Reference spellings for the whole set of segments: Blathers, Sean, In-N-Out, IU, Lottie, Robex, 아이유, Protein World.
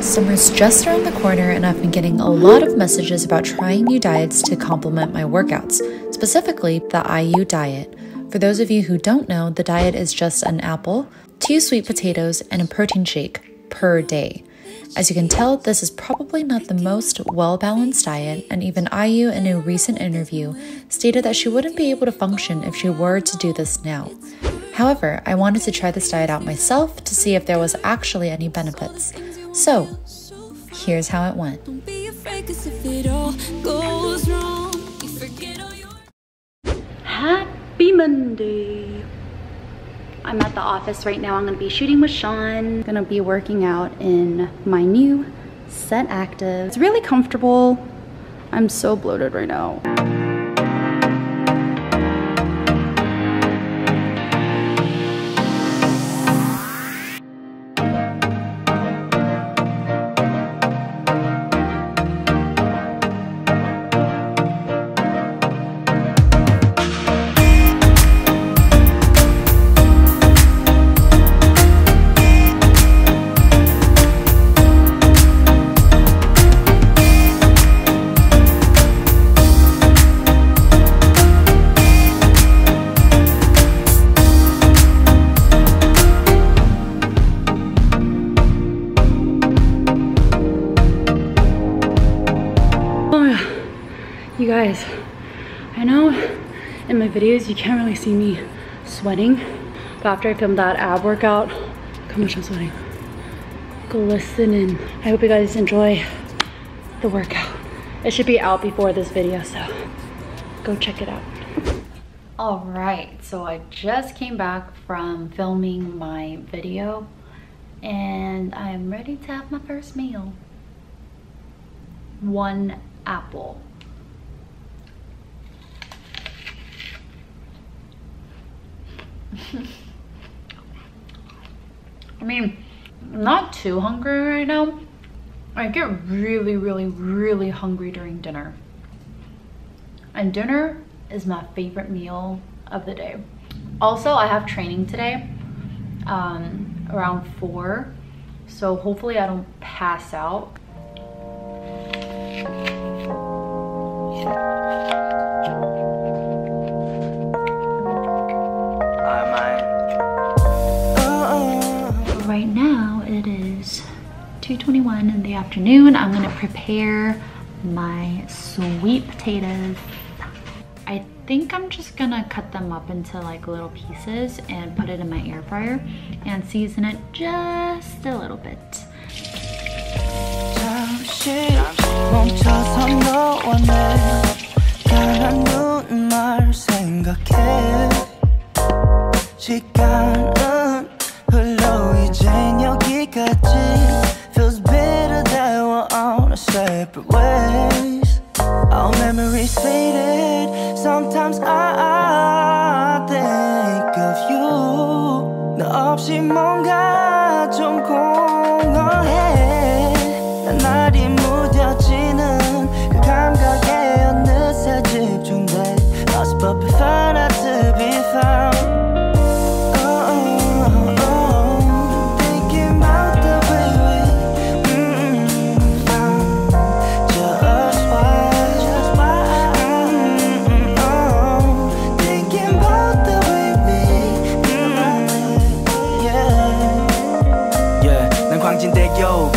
Summer's just around the corner, and I've been getting a lot of messages about trying new diets to complement my workouts, specifically the IU diet. For those of you who don't know, the diet is just an apple, 2 sweet potatoes, and a protein shake per day. As you can tell, this is probably not the most well-balanced diet, and even IU in a recent interview stated that she wouldn't be able to function if she were to do this now. However, I wanted to try this diet out myself to see if there was actually any benefits. So, here's how it went. Happy Monday! I'm at the office right now. I'm gonna be shooting with Sean. I'm gonna be working out in my new Set Active. It's really comfortable. I'm so bloated right now. You guys, I know in my videos you can't really see me sweating, but after I filmed that ab workout, look how much I'm sweating. Glistening. I hope you guys enjoy the workout. It should be out before this video, so go check it out. All right, so I just came back from filming my video and I'm ready to have my first meal. 1 apple. I mean, I'm not too hungry right now. I get really hungry during dinner, and dinner is my favorite meal of the day. Also, I have training today around 4, so hopefully I don't pass out. Right now it is 2:21 in the afternoon. I'm gonna prepare my sweet potatoes. I think I'm just gonna cut them up into like little pieces and put it in my air fryer and season it just a little bit. Feels bitter that we're on separate ways. Our memories faded. Sometimes I think of you. 나 없이 뭔가 좀 공허해. 난 날이 무뎌지는 그 감각에 어느새 집중돼. I was but if I not to be found.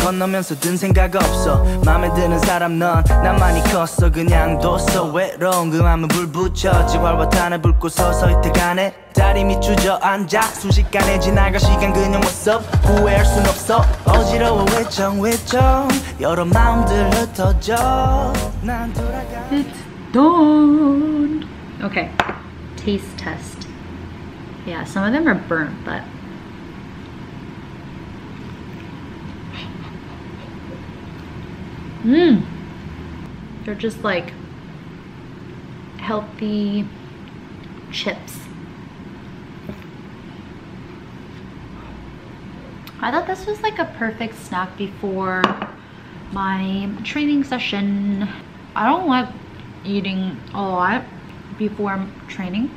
건너면서 든 생각 없어 맘에 드는 사람 넌 난 많이 컸어 그냥 뒀어 외로운 그 맘은 불 붙여 지활과 탄을 불고 서서히 태가네 다리 밑 주저앉아 순식간에 지나가 시간 그냥 what's up 후회할 순 없어 어지러워 외청외청 여러 마음들 흩어져 난 돌아가 It's done! Okay, taste test. Yeah, some of them are burnt, but they're just like healthy chips. I thought this was like a perfect snack before my training session. I don't like eating a lot before training.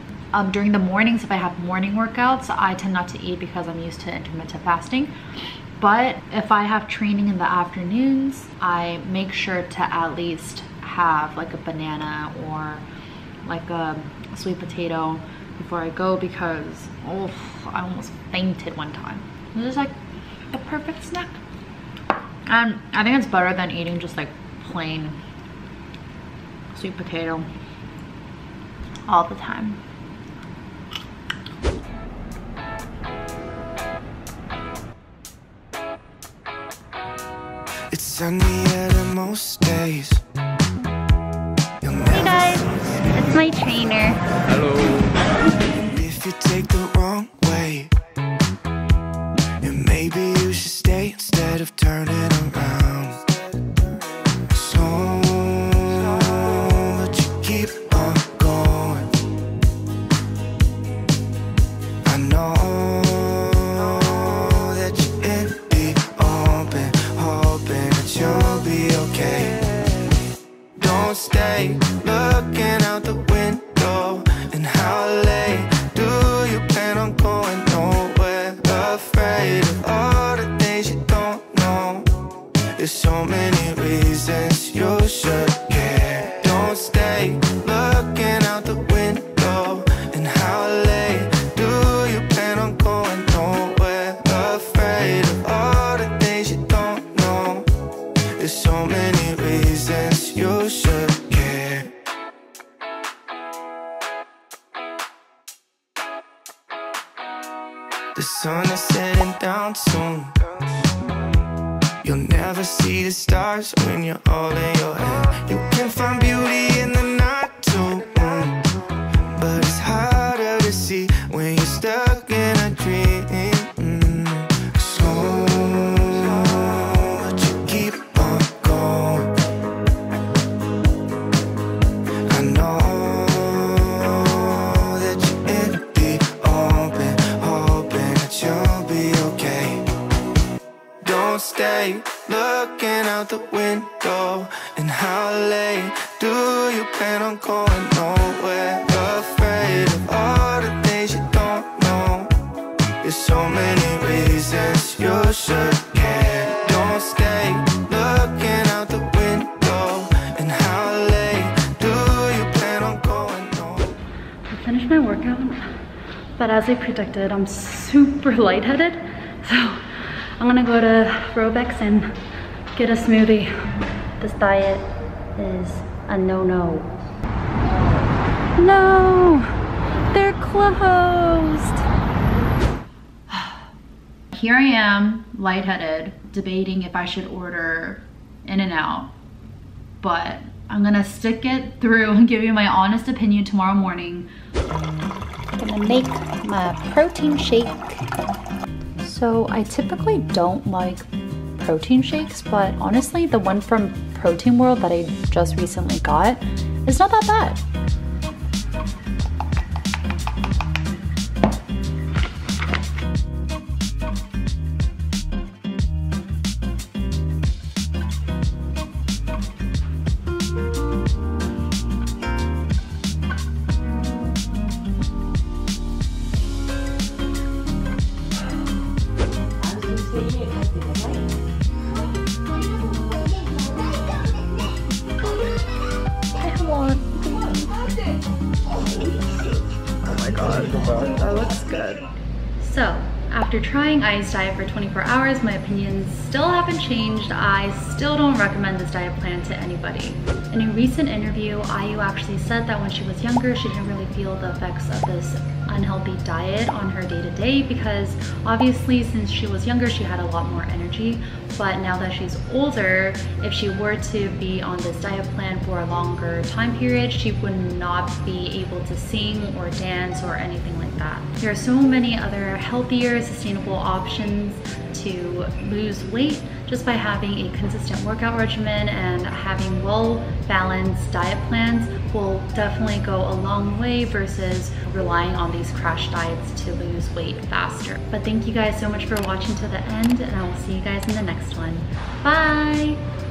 During the mornings, if I have morning workouts, I tend not to eat because I'm used to intermittent fasting. But if I have training in the afternoons, I make sure to at least have like a banana or like a sweet potato before I go, because oh, I almost fainted one time. It was like the perfect snack. And I think it's better than eating just like plain sweet potato all the time. It's sunnier than most days. Hey guys, it's my trainer. Hello. If you take the wrong way, and maybe you should stay instead of turning around. So that you keep on going. I know that you're in the open, hoping that you'll be okay. Don't stay looking out the window. And how late do you plan on going? Nowhere, afraid of all the things you don't know. There's so many reasons you should care. Don't stay looking out the window. And how late do you plan on going? Nowhere, afraid of all the things you don't know. There's so many reasons you should care. The sun is setting down soon. You'll never see the stars when you're all in your head. You can find beauty in the night too, but it's harder to see when you're stuck in a dream. So but you keep on going. I know that you're in the open, hoping that you'll be okay. Don't stay looking out the window. And how late do you plan on going? Nowhere, afraid of all the things you don't know. There's so many reasons you should care. Don't stay looking out the window. And how late do you plan on going? I finished my workout, but as I predicted, I'm super lightheaded, so I'm gonna go to Robex and get a smoothie. This diet is a no-no. No, they're closed. Here I am, lightheaded, debating if I should order In-N-Out, but I'm gonna stick it through and give you my honest opinion tomorrow morning. I'm gonna make my protein shake. So I typically don't like protein shakes, but honestly the one from Protein World that I just recently got is not that bad. That looks good. So, after trying IU's diet for 24 hours, my opinions still haven't changed. I still don't recommend this diet plan to anybody. In a recent interview, IU actually said that when she was younger, she didn't really feel the effects of this unhealthy diet on her day-to-day because obviously since she was younger, she had a lot more energy. But now that she's older, if she were to be on this diet plan for a longer time period, she would not be able to sing or dance or anything like that. There are so many other healthier, sustainable options to lose weight just by having a consistent workout regimen, and having well-balanced diet plans will definitely go a long way versus relying on these crash diets to lose weight faster. But thank you guys so much for watching to the end, and I will see you guys in the next one. Bye!